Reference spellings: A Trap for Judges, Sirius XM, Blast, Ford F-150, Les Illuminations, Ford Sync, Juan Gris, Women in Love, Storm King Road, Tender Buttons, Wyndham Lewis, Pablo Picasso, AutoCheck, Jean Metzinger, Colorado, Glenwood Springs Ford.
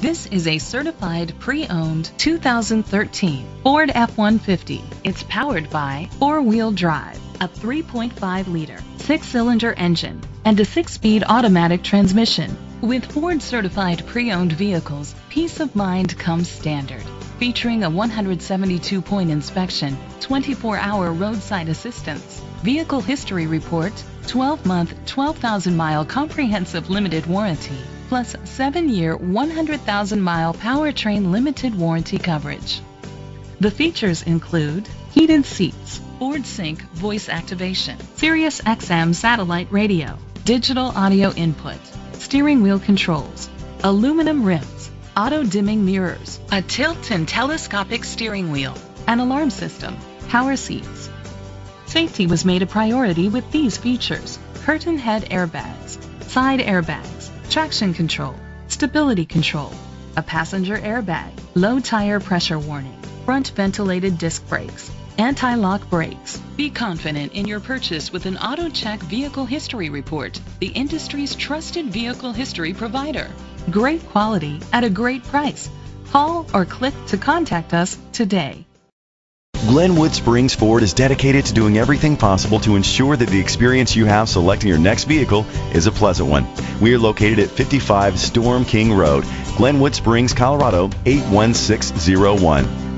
This is a certified pre-owned 2013 Ford F-150. It's powered by four-wheel drive, a 3.5-liter, six-cylinder engine, and a six-speed automatic transmission. With Ford certified pre-owned vehicles, peace of mind comes standard. Featuring a 172-point inspection, 24-hour roadside assistance, vehicle history report, 12-month, 12,000-mile comprehensive limited warranty, plus 7-year, 100,000-mile powertrain limited warranty coverage. The features include heated seats, Ford Sync voice activation, Sirius XM satellite radio, digital audio input, steering wheel controls, aluminum rims, auto-dimming mirrors, a tilt and telescopic steering wheel, an alarm system, power seats. Safety was made a priority with these features: curtain head airbags, side airbags, traction control, stability control, a passenger airbag, low tire pressure warning, front ventilated disc brakes, anti-lock brakes. Be confident in your purchase with an AutoCheck Vehicle History Report, the industry's trusted vehicle history provider. Great quality at a great price. Call or click to contact us today. Glenwood Springs Ford is dedicated to doing everything possible to ensure that the experience you have selecting your next vehicle is a pleasant one. We are located at 55 Storm King Road, Glenwood Springs, Colorado 81601.